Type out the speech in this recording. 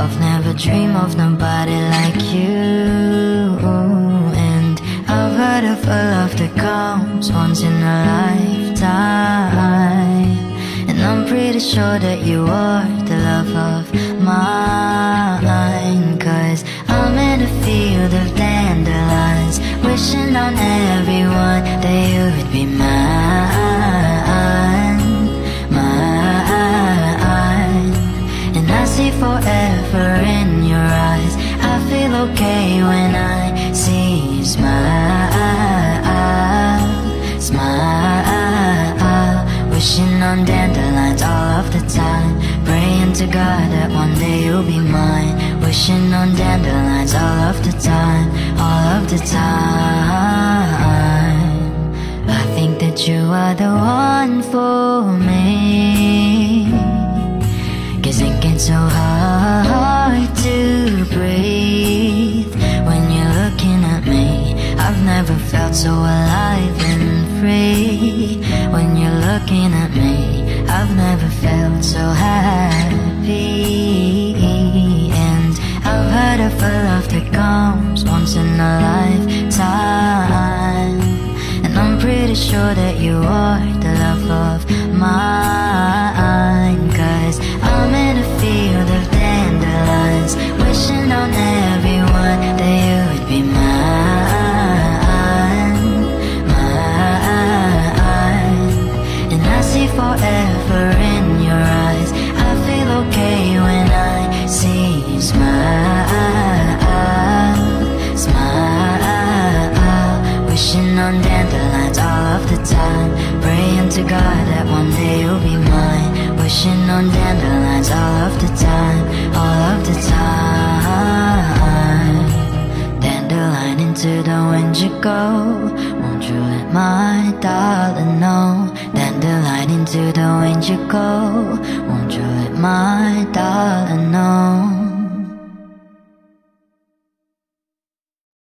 I've never dreamed of nobody like you. And I've heard of a love that comes once in a lifetime, and I'm pretty sure that you are the love of mine. Cause I'm in a field of dandelions, wishing on everyone that you would be mine. And I see forever in your eyes, I feel okay when I see you smile. Wishing on dandelions all of the time, praying to God that one day you'll be mine. Wishing on dandelions all of the time, all of the time. I think that you are the one for me, cause it gets so hard to breathe when you're looking at me. I've never felt so alive and free when you're looking at me. I've never felt so happy. And I've heard of a love that comes once in a lifetime, and I'm pretty sure that you are the love of mine. Cause I'm in a field of dandelions, wishing on everyone that you would be mine. And I see forever in your eyes, I feel okay when I see you smile. Wishing on dandelions all of the time, praying to God that one day you'll be mine. Wishing on dandelions all of the time, all of the time. Dandelion into the wind you go, won't you let my darling know? Dandelion into the wind you go, won't you let my darling know?